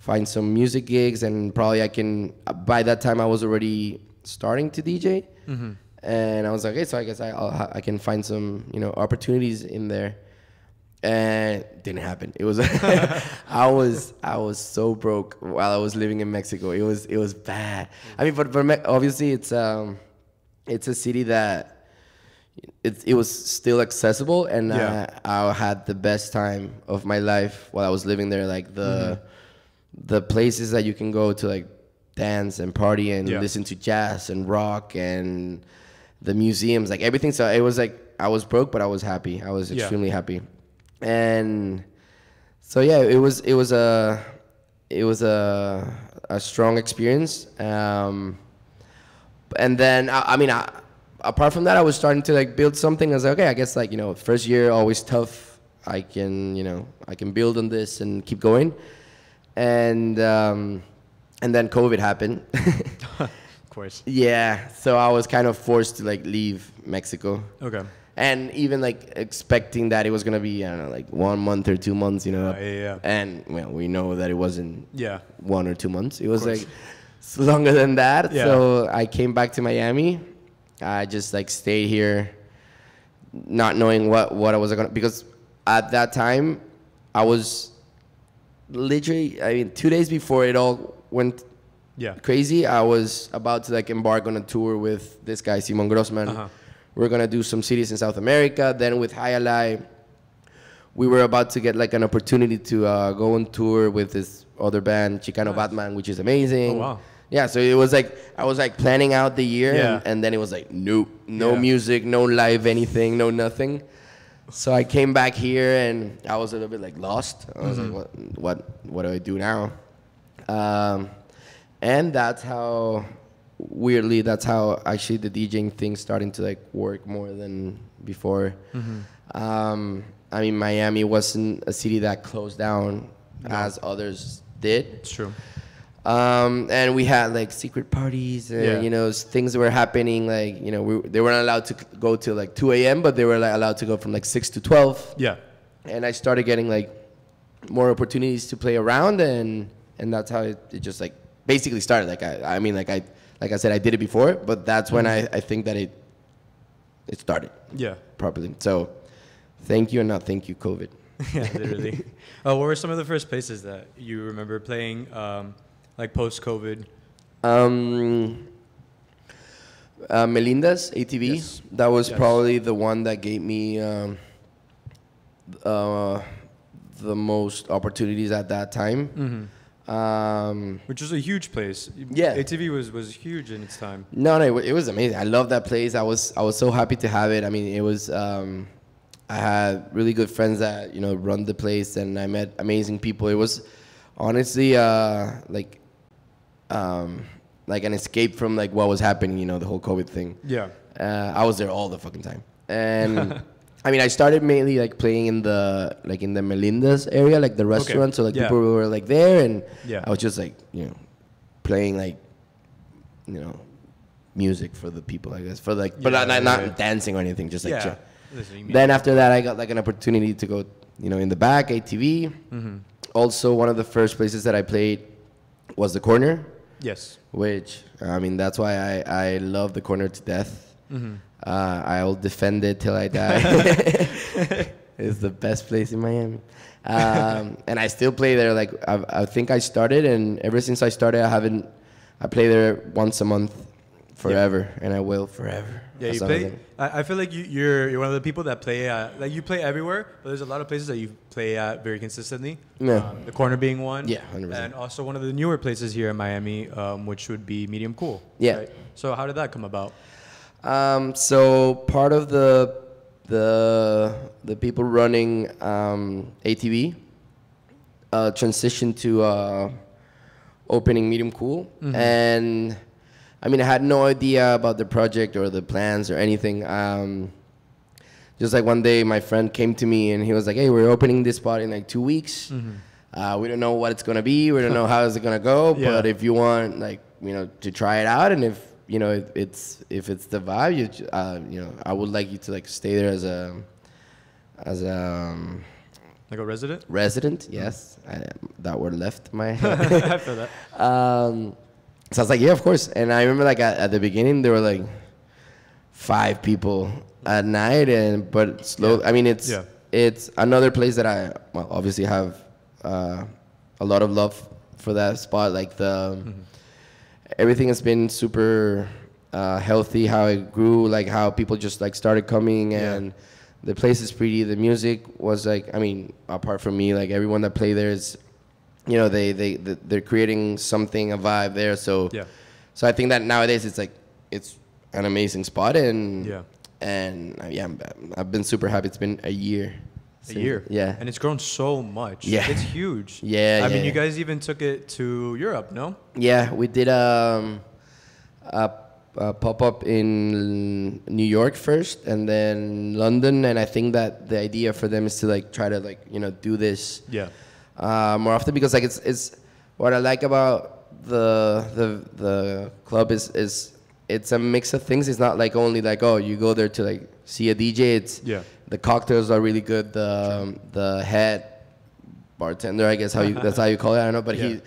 find some music gigs. And probably I can, by that time, I was already starting to D J. Mm-hmm. And I was like, okay, so I guess I I'll, I can find some, you know, opportunities in there. And didn't happen. It was I was I was so broke while I was living in Mexico. It was it was bad. I mean, but, but obviously it's um it's a city that it it was still accessible, and yeah. I, I had the best time of my life while I was living there. Like the mm-hmm. the places that you can go to, like dance and party and yeah. listen to jazz and rock and the museums, like everything. So it was like, I was broke, but I was happy. I was extremely yeah. happy. And so, yeah, it was, it was a, it was a, a strong experience. Um, and then, I, I mean, I, apart from that, I was starting to like build something. I was like, okay, I guess like, you know, first year always tough. I can, you know, I can build on this and keep going. And, um, and then COVID happened. Course. Yeah, so I was kind of forced to like leave Mexico. Okay. And even like expecting that it was gonna be, I don't know, like one month or two months, you know. Uh, yeah, yeah. And well, we know that it wasn't. Yeah. One or two months. It was like longer than that. Yeah. So I came back to Miami. I just like stayed here, not knowing what what I was gonna, because at that time I was literally, I mean, two days before it all went. Yeah. Crazy. I was about to like embark on a tour with this guy, Simon Grossman. Uh-huh. We're going to do some cities in South America. Then with Hialeah, we were about to get like an opportunity to uh, go on tour with this other band, Chicano nice. Batman, which is amazing. Oh, wow. Yeah. So it was like, I was like planning out the year yeah. and, and then it was like, nope, no yeah. music, no live anything, no nothing. So I came back here and I was a little bit like lost. I was mm-hmm. like, what, what, what do I do now? Um, and that's how, weirdly, that's how actually the DJing thing starting to like work more than before. Mm-hmm. um, I mean, Miami wasn't a city that closed down no. as others did. It's true. Um, and we had like secret parties and yeah. you know, things that were happening, like, you know, we, they weren't allowed to go till like two A M, but they were like allowed to go from like six to twelve. Yeah. And I started getting like more opportunities to play around, and and that's how it, it just like basically started. Like I, I mean, like I, like I said, I did it before, but that's when I, I think that it, it started. Yeah. Properly. So, thank you and not thank you, COVID. Yeah, literally. uh, what were some of the first places that you remember playing, um, like post-COVID? Um, uh, Melinda's A T V. Yes. That was yes. probably the one that gave me um, uh, the most opportunities at that time. Mm-hmm. Um, which was a huge place. Yeah, A T V was was huge in its time. No, no, it, it was amazing. I love that place. I was I was so happy to have it. I mean, it was. Um, I had really good friends that you know run the place, and I met amazing people. It was honestly uh, like um, like an escape from like what was happening. You know, the whole COVID thing. Yeah, uh, I was there all the fucking time, and. I mean, I started mainly like playing in the like in the Melinda's area, like the restaurant. Okay. So like yeah. people were like there, and yeah. I was just like you know, playing like you know, music for the people, I guess. For like, yeah, but not, yeah, not yeah. dancing or anything, just like. Yeah. Then after that, I got like an opportunity to go, you know, in the back A T V. Mm-hmm. Also, one of the first places that I played was the Corner. Yes. Which I mean, that's why I I love the Corner to death. Mm-hmm. Uh, I'll defend it till I die. It's the best place in Miami. Um, and I still play there. Like I, I think I started, and ever since I started, I haven't. I play there once a month, forever, yeah. and I will forever. Yeah, you play. I, I feel like you, you're you're one of the people that play. Uh, like you play everywhere, but there's a lot of places that you play at very consistently. No. Um, the Corner being one. Yeah, one hundred percent. And also one of the newer places here in Miami, um, which would be Medium Cool. Yeah. Right? So how did that come about? Um, so part of the the the people running um, A T V uh, transitioned to uh, opening Medium Cool, mm-hmm. and I mean I had no idea about the project or the plans or anything. Um, just like one day, my friend came to me and he was like, "Hey, we're opening this spot in like two weeks. Mm-hmm. uh, we don't know what it's gonna be. We don't know how it's gonna go. Yeah. But if you want, like you know, to try it out, and if." You know, it, it's if it's the vibe, you uh, you know, I would like you to like stay there as a, as a, um, like a resident. Resident, yes. I, that word left my head. I feel that. Um, so I was like, yeah, of course. And I remember like at, at the beginning there were like five people at night, and but slow. Yeah. I mean, it's yeah. it's another place that I well, obviously have uh, a lot of love for that spot, like the. Mm-hmm. Everything has been super uh, healthy, how it grew, like how people just like started coming, and yeah. the place is pretty. The music was like, I mean, apart from me, like everyone that play there is, you know, they, they, they're creating something, a vibe there. So, yeah. so I think that nowadays it's like, it's an amazing spot. And, yeah. and uh, yeah, I've been super happy. It's been a year. A so, year. Yeah. And it's grown so much. Yeah. It's huge. Yeah. I yeah, mean, yeah. you guys even took it to Europe, no? Yeah. We did um, a, a pop-up in New York first and then London. And I think that the idea for them is to, like, try to, like, you know, do this yeah. uh, more often. Because, like, it's it's what I like about the the, the club is, is it's a mix of things. It's not, like, only, like, oh, you go there to, like, see a D J. It's yeah. The cocktails are really good. The um, the head bartender, I guess how you that's how you call it. I don't know, but yeah. he,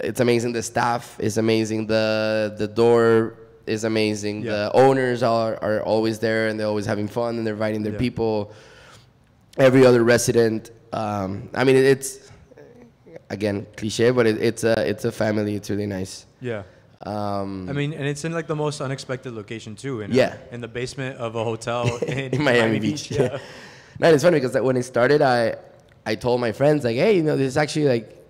it's amazing. The staff is amazing. The the door is amazing. Yeah. The owners are are always there, and they're always having fun, and they're inviting their yeah. people. Every other resident. Um, I mean, it's again cliche, but it, it's a it's a family. It's really nice. Yeah. Um, I mean, and it's in like the most unexpected location too. In yeah. A, in the basement of a hotel in, in Miami, Miami Beach. Beach. Yeah. Man, it's funny because like, when it started, I, I told my friends like, hey, you know, this is actually like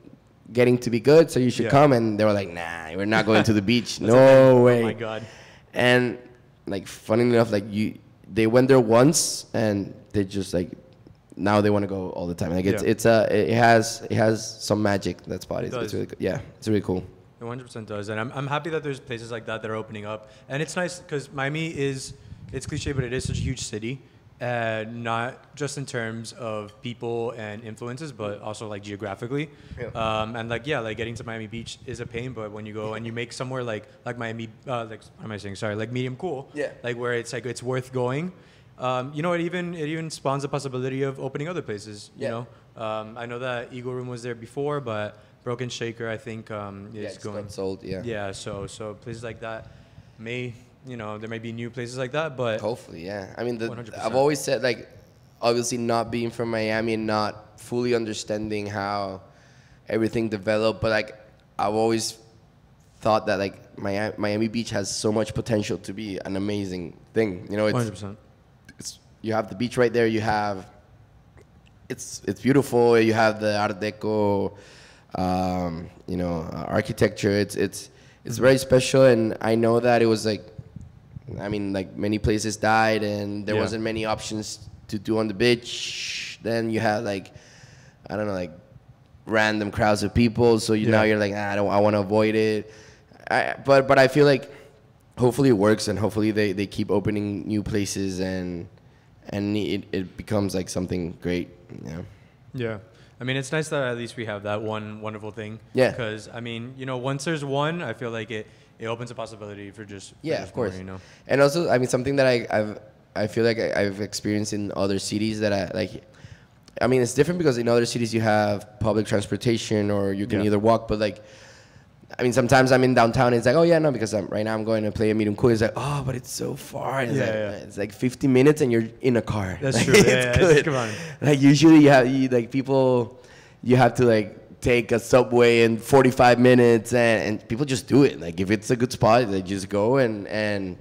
getting to be good, so you should yeah. come. And they were like, nah, we're not going to the beach. No way. Oh my god. And like, funnily enough, like you, they went there once and they just like now they want to go all the time. Like it's yeah. it's uh it has it has some magic. That's party. It it's really good. Yeah, it's really cool. It one hundred percent does, and I'm I'm happy that there's places like that that are opening up, and it's nice because Miami is, it's cliche, but it is such a huge city, uh, not just in terms of people and influences, but also like geographically, yeah. um, and like yeah, like getting to Miami Beach is a pain, but when you go and you make somewhere like like Miami, uh, like what am I saying? Sorry, like Medium Cool, yeah, like where it's like it's worth going. Um, you know, it even it even spawns the possibility of opening other places. You yeah. know, um, I know that Eagle Room was there before, but Broken Shaker, I think, um, is yeah, it's going got sold. Yeah. Yeah. So so places like that may, you know, there may be new places like that, but hopefully, yeah. I mean, the, I've always said, like, obviously not being from Miami and not fully understanding how everything developed, but like I've always thought that like Miami, Miami Beach has so much potential to be an amazing thing. You know, it's. one hundred percent. You have the beach right there. You have, it's it's beautiful. You have the Art Deco, um, you know, uh, architecture. It's it's it's very special. And I know that it was like, I mean, like many places died, and there yeah. wasn't many options to do on the beach. Then you had like, I don't know, like random crowds of people. So you yeah. now you're like, ah, I don't, I want to avoid it. I, but but I feel like, hopefully it works, and hopefully they they keep opening new places and. And it, it becomes like something great, yeah. Yeah, I mean, it's nice that at least we have that one wonderful thing. Yeah. Because I mean, you know, once there's one, I feel like it, it opens a possibility for just for yeah, just of course. More, you know. And also, I mean, something that I I've I feel like I, I've experienced in other cities that I like. I mean, it's different because in other cities you have public transportation or you can yeah. either walk, but like. I mean, sometimes I'm in downtown, and it's like, oh, yeah, no, because I'm, right now I'm going to play a Medium Cool. It's like, oh, but it's so far. It's, yeah, like, yeah. it's like fifty minutes, and you're in a car. That's like, true. It's yeah, good. It's, come on. Like, usually, you have, you, like, people, you have to, like, take a subway in forty-five minutes, and, and people just do it. Like, if it's a good spot, they just go, and and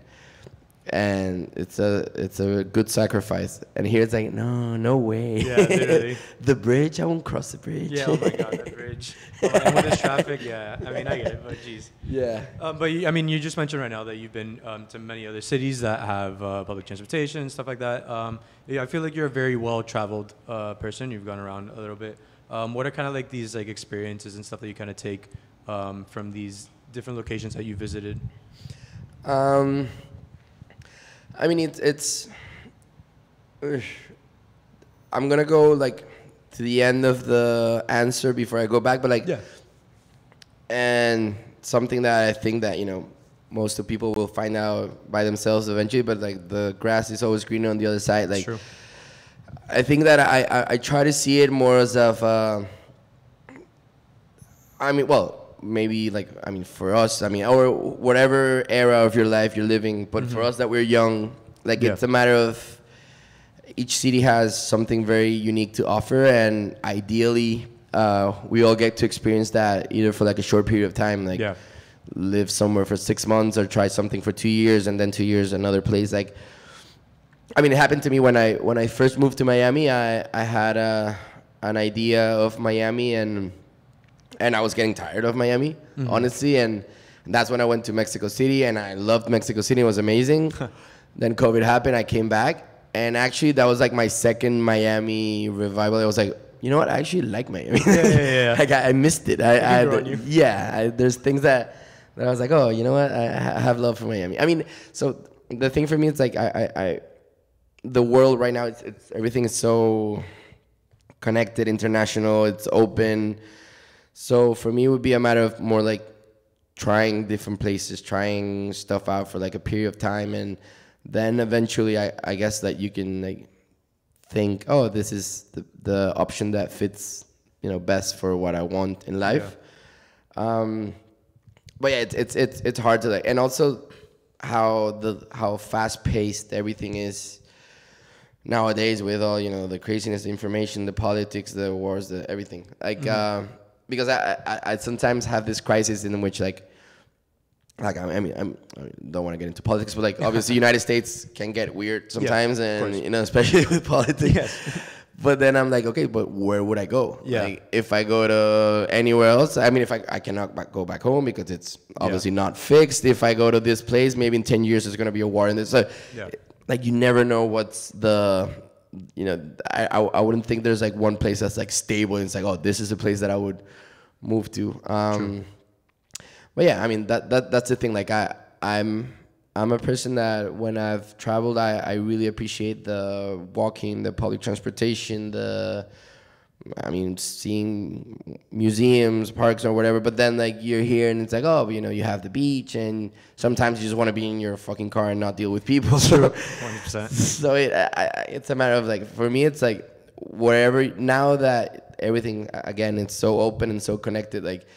and it's a it's a good sacrifice. And here it's like, no, no way. Yeah, literally. The bridge, I won't cross the bridge. Yeah, oh, my God, the bridge. Oh, and with this traffic, yeah. I mean, I get it, but jeez. Yeah. Um, but, you, I mean, you just mentioned right now that you've been um, to many other cities that have uh, public transportation and stuff like that. Um, yeah, I feel like you're a very well-traveled uh, person. You've gone around a little bit. Um, what are kind of like these like experiences and stuff that you kind of take um, from these different locations that you visited? Um, I mean, it, it's... Ugh. I'm going to go, like... to the end of the answer before I go back, but like, yeah. and something that I think that, you know, most of people will find out by themselves eventually, but like the grass is always greener on the other side. Like, true. I think that I, I, I try to see it more as of, uh, I mean, well, maybe like, I mean, for us, I mean, or whatever era of your life you're living, but mm-hmm. for us that we're young, like yeah. it's a matter of, each city has something very unique to offer, and ideally, uh, we all get to experience that either for like a short period of time, like yeah. live somewhere for six months or try something for two years, and then two years another place. Like, I mean, it happened to me when I when I first moved to Miami. I I had a an idea of Miami, and and I was getting tired of Miami, mm-hmm. honestly, and that's when I went to Mexico City, and I loved Mexico City. It was amazing. Then COVID happened. I came back. And actually, that was like my second Miami revival. I was like, you know what? I actually like Miami. Yeah, yeah, yeah. Like I, I missed it. I, I the, yeah. I, there's things that, that I was like, oh, you know what? I, I have love for Miami. I mean, so the thing for me, it's like I, I, I the world right now, it's, it's everything is so connected, international. It's open. So for me, it would be a matter of more like trying different places, trying stuff out for like a period of time, and. Then eventually, I, I guess that you can like think, oh, this is the, the option that fits, you know, best for what I want in life. Yeah. Um, but yeah, it's it's it's it's hard to like, and also how the how fast paced everything is nowadays with all, you know, the craziness, the information, the politics, the wars, the everything. Like mm-hmm. uh, because I, I I sometimes have this crisis in which like. Like, I mean, I'm, I don't want to get into politics, but, like, obviously, United States can get weird sometimes, yeah, and, you know, especially with politics. Yes. But then I'm like, okay, but where would I go? Yeah. Like, if I go to anywhere else, I mean, if I, I cannot back, go back home because it's obviously yeah. not fixed. If I go to this place, maybe in ten years there's going to be a war in this. So, yeah. Like, you never know what's the you know, I, I I wouldn't think there's like one place that's like stable and it's like, oh, this is a place that I would move to. Um, but yeah, I mean, that that that's the thing. Like I I'm I'm a person that when I've traveled, I I really appreciate the walking, the public transportation, the I mean, seeing museums, parks, or whatever. But then, like, you're here, and it's like, oh, you know, you have the beach, and sometimes you just want to be in your fucking car and not deal with people. So, one hundred percent. So it, I, it's a matter of, like, for me, it's like wherever, now that everything, again, it's so open and so connected, like,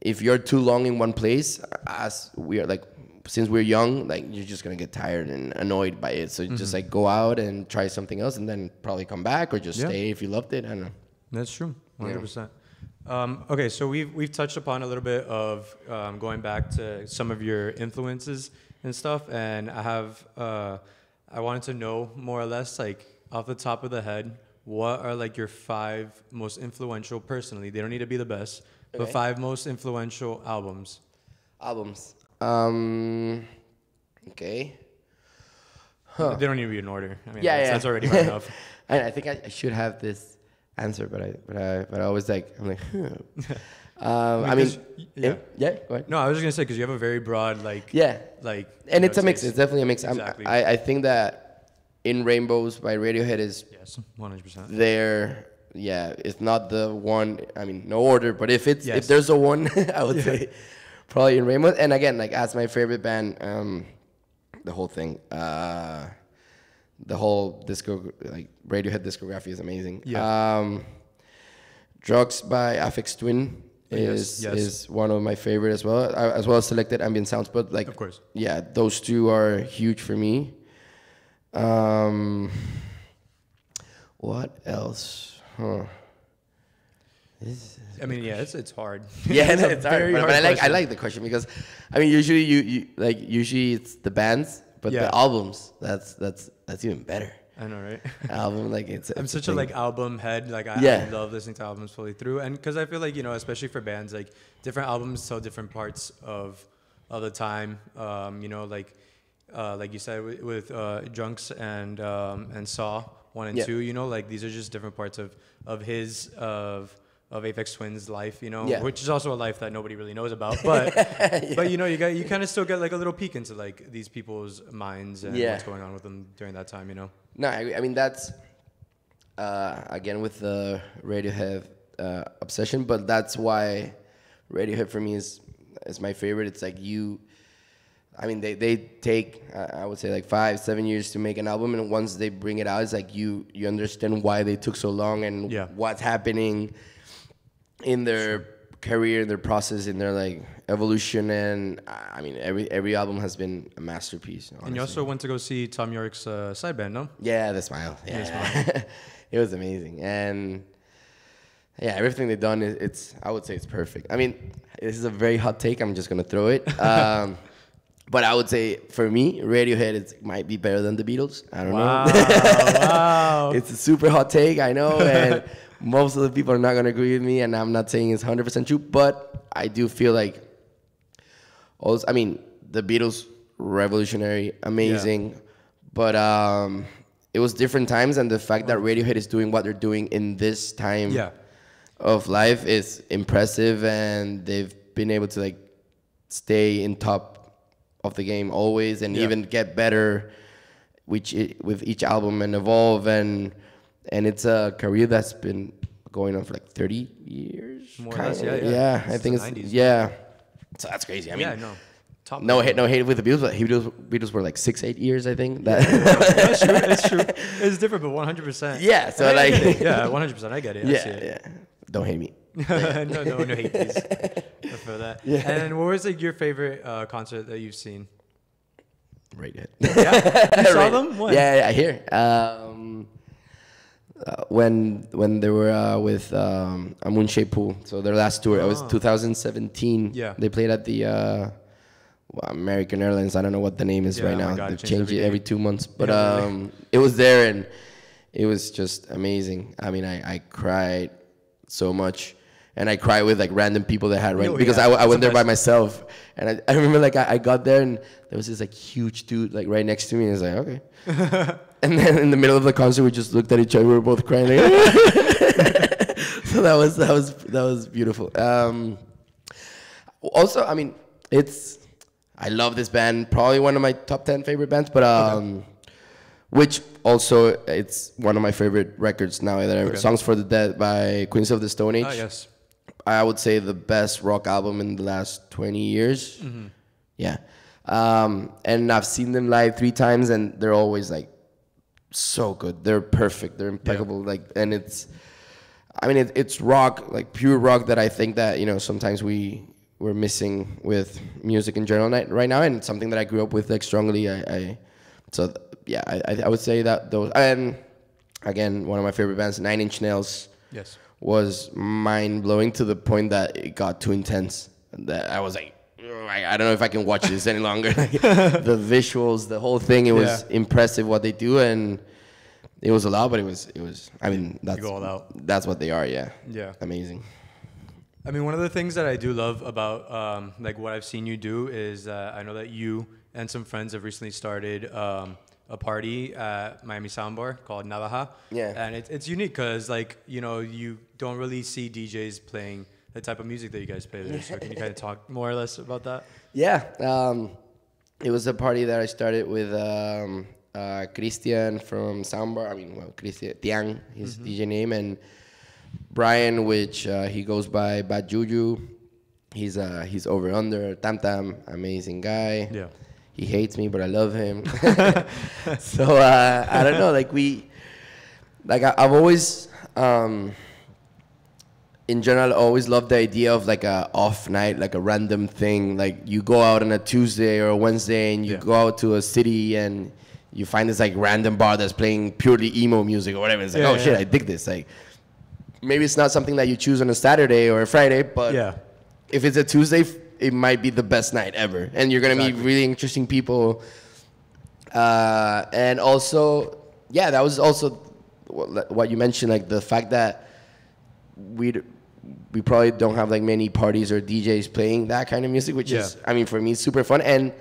if you're too long in one place, as we are, like, since we're young, like, you're just going to get tired and annoyed by it. So mm-hmm. just, like, go out and try something else, and then probably come back or just yeah. stay if you loved it. I don't know. That's true, one hundred percent. Yeah. Um, okay, so we've, we've touched upon a little bit of um, going back to some of your influences and stuff, and I have, uh, I wanted to know more or less, like, off the top of the head, what are, like, your five most influential, personally, they don't need to be the best, okay. but five most influential albums? Albums. Um, okay. Huh. They don't need to be in order. I mean, yeah, that's, yeah. that's already hard enough. I, I think I, I should have this answer, but I, but I, but I always like, I'm like, hmm. um, I mean, yeah, yeah. Go ahead. No, I was just gonna say, cause you have a very broad, like, yeah, like, and it's know, a mix. It's definitely a mix. Exactly. I, I think that In Rainbows by Radiohead is yes, one hundred percent. There, yeah. It's not the one. I mean, no order, but if it's yes. if there's a one, I would yeah. say probably In Rainbows. And again, like as my favorite band, um, the whole thing. Uh, The whole disco, like Radiohead discography is amazing. Yeah. Um, Drugs by Aphex Twin is yes, yes. is one of my favorite as well, as well as Selected Ambient Sounds. But like, of course, yeah, those two are huge for me. Um, what else? Huh. This I mean, yeah, it's it's hard. Yeah, it's, it's hard. But, hard but I like I like the question because, I mean, usually you you like usually it's the bands. But yeah. the albums, that's that's that's even better. I know, right? Album, like it's. I'm it's such a, a like album head. Like I, yeah. I love listening to albums fully through, and because I feel like you know, especially for bands, like different albums tell different parts of, of the time. Um, you know, like, uh, like you said with, with uh, Drunks and um, and Saw one and yeah. two. You know, like these are just different parts of of his of. of Aphex Twin's life, you know, yeah. which is also a life that nobody really knows about, but yeah. but you know, you got you kind of still get like a little peek into like these people's minds and yeah. what's going on with them during that time, you know. No, I, I mean that's uh, again with the Radiohead uh, obsession, but that's why Radiohead for me is is my favorite. It's like you, I mean they they take I would say like five seven years to make an album, and once they bring it out, it's like you you understand why they took so long and yeah. what's happening in their career, in their process, in their like evolution, and I mean, every every album has been a masterpiece. Honestly. And you also went to go see Thom Yorke's uh, side band, no? Yeah, The Smile. Yeah, yeah the smile. It was amazing, and yeah, everything they've done is it's. I would say it's perfect. I mean, this is a very hot take. I'm just gonna throw it, um, but I would say for me, Radiohead it's, it might be better than the Beatles. I don't wow, know. Wow, it's a super hot take. I know. And most of the people are not going to agree with me, and I'm not saying it's one hundred percent true, but I do feel like, also, I mean, the Beatles, revolutionary, amazing, yeah. but um, it was different times, and the fact that Radiohead is doing what they're doing in this time yeah. of life is impressive, and they've been able to like stay in top of the game always, and yeah. even get better which it, with each album and evolve, and... And it's a career that's been going on for like thirty years. More or less, yeah, yeah. Yeah, I think it's, yeah. So that's crazy. I mean, yeah, no. Top no hate, no hate with the Beatles, but Beatles, Beatles were like six, eight years, I think. That that's true, it's true. It's different, but one hundred percent. Yeah, so like. Yeah, one hundred percent, I get it. Yeah, it. yeah. Don't hate me. no, no, no hate, please. I feel that. Yeah. And what was like your favorite uh, concert that you've seen? Radiohead. Yeah? You saw them? When? Yeah, yeah, I hear. Um... Uh, when when they were uh, with um, Amun Shepul, so their last tour, oh. it was two thousand seventeen. Yeah, they played at the uh, well, American Airlines. I don't know what the name is yeah, right oh now. God, they change it every two months, but yeah, um, really. It was there and it was just amazing. I mean, I, I cried so much, and I cried with like random people that had right because yeah, I, I went there by myself, and I, I remember like I, I got there and there was this like huge dude like right next to me, and I was like okay. And then in the middle of the concert, we just looked at each other. We were both crying. So that was that was that was beautiful. Um, also, I mean, it's I love this band. Probably one of my top ten favorite bands. But um, okay. which also it's one of my favorite records now. That okay. Songs for the Dead by Queens of the Stone Age. Oh, yes. I would say the best rock album in the last twenty years. Mm-hmm. Yeah. Um, and I've seen them live three times, and they're always like so good. They're perfect. They're impeccable. Yeah. Like, and it's, I mean, it, it's rock, like pure rock that I think that, you know, sometimes we we're missing with music in general right now. And it's something that I grew up with like strongly. I, I so yeah, I, I would say that those, and again, one of my favorite bands, Nine Inch Nails. Yes. Was mind blowing to the point that it got too intense. That I was like, I don't know if I can watch this any longer. Like, the visuals, the whole thing, it was yeah. impressive what they do, and it was a lot, but it was, it was. I mean, that's go all out. That's what they are. Yeah. Yeah. Amazing. I mean, one of the things that I do love about um, like what I've seen you do is uh, I know that you and some friends have recently started um, a party at Miami Soundbar called Navaja. Yeah. And it's it's unique because, like, you know, you don't really see D Js playing the type of music that you guys play there. So can you kind of talk more or less about that? Yeah. Um, it was a party that I started with um, uh, Christian from Soundbar. I mean, well, Christian Tiang, his mm-hmm. D J name, and Brian, which uh, he goes by Bad Juju. He's, uh, he's over under, Tam Tam, amazing guy. Yeah. He hates me, but I love him. So uh, I don't know, like we, like I, I've always, um, in general, I always loved the idea of like a off night, like a random thing. Like you go out on a Tuesday or a Wednesday and you yeah. go out to a city and you find this like random bar that's playing purely emo music or whatever. It's like, yeah, oh yeah. shit, I dig this. Like maybe it's not something that you choose on a Saturday or a Friday, but yeah. if it's a Tuesday, it might be the best night ever. And you're gonna exactly. meet really interesting people. Uh, and also, yeah, that was also what you mentioned, like the fact that we'd, we probably don't have like many parties or D Js playing that kind of music, which yeah. is, I mean, for me, super fun. And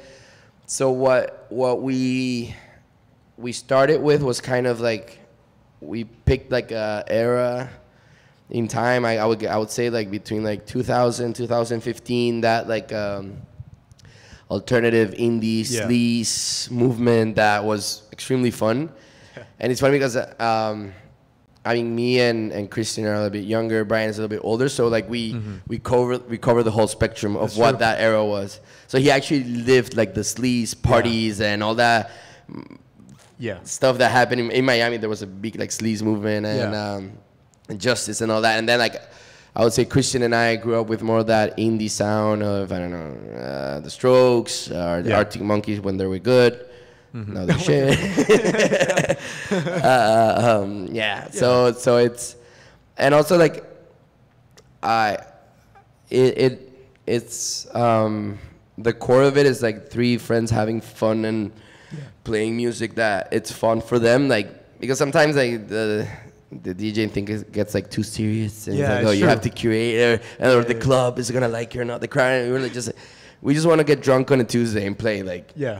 so what what we we started with was kind of like we picked like a era in time. I, I would I would say like between like two thousand, two thousand fifteen, that like um, alternative indie yeah. sleaze movement that was extremely fun. Yeah. And it's funny because. Um, I mean, me and, and Christian are a little bit younger. Brian is a little bit older. So, like, we mm-hmm. we cover we cover the whole spectrum of That's what true. That era was. So, he actually lived, like, the sleaze parties yeah. and all that yeah. stuff that happened. In, in Miami, there was a big, like, sleaze movement and, yeah. um, and justice and all that. And then, like, I would say Christian and I grew up with more of that indie sound of, I don't know, uh, the Strokes or the yeah. Arctic Monkeys when they were good. Mm-hmm. No, they shit. uh, um, yeah. yeah. So, so it's, and also like, I, it, it, it's um, the core of it is like three friends having fun and yeah. playing music that it's fun for them. Like because sometimes like the. The D J thing is, gets like too serious, and yeah, like, oh, you true. Have to curate, or, or yeah, the yeah. club is gonna like you or not. The crowd, we really just, we just want to get drunk on a Tuesday and play like. Yeah.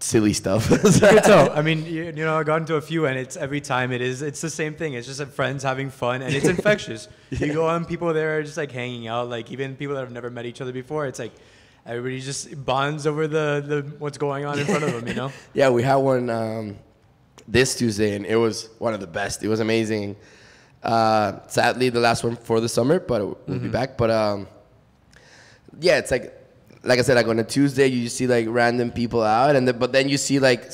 Silly stuff. So I mean, you, you know, I got into a few, and it's every time it is, it's the same thing. It's just like friends having fun, and it's infectious. yeah. You go on, people there are just like hanging out, like even people that have never met each other before. It's like everybody just bonds over the, the what's going on in front of them, you know? Yeah, we had one um, this Tuesday, and it was one of the best. It was amazing. Uh, sadly, the last one for the summer, but we'll mm-hmm. be back. But um, yeah, it's like. Like I said, like on a Tuesday, you see like random people out, and the, but then you see like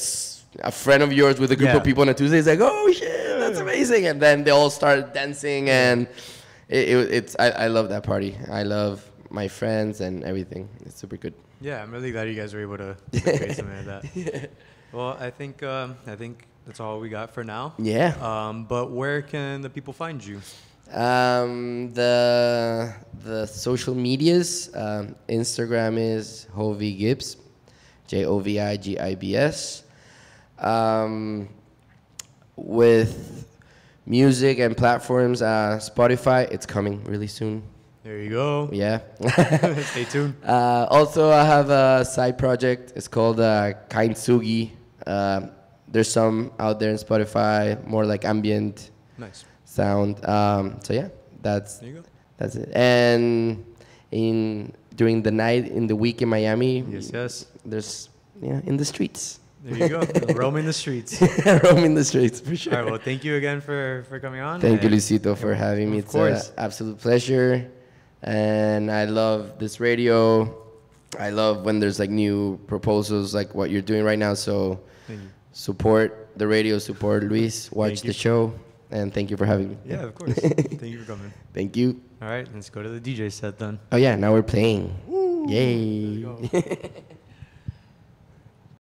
a friend of yours with a group yeah. of people on a Tuesday. It's like, oh shit, that's amazing! And then they all start dancing, and it, it, it's I, I love that party. I love my friends and everything. It's super good. Yeah, I'm really glad you guys were able to create something like that. Yeah. Well, I think um, I think that's all we got for now. Yeah. Um, but where can the people find you? Um, the the social medias, um, Instagram is Jovi Gibbs, J O V I G I B S. Um, with music and platforms, uh, Spotify, it's coming really soon. There you go. Yeah. Stay tuned. Uh, also, I have a side project. It's called uh, Kaintsugi. Uh, There's some out there in Spotify, more like ambient nice. sound. Um, so yeah, that's there you go. That's it. And in during the night, in the week in Miami, yes, yes. there's yeah in the streets. There you go, roaming the streets. Roaming the streets for sure. All right, well, thank you again for for coming on. Thank and you, Luisito, for having me. Of it's an absolute pleasure. And I love this radio. I love when there's like new proposals, like what you're doing right now. So support the radio, support Luis, watch the show, and thank you for having me. Yeah, of course. Thank you for coming. Thank you. All right, let's go to the D J set then. Oh yeah, now we're playing. Woo, yay.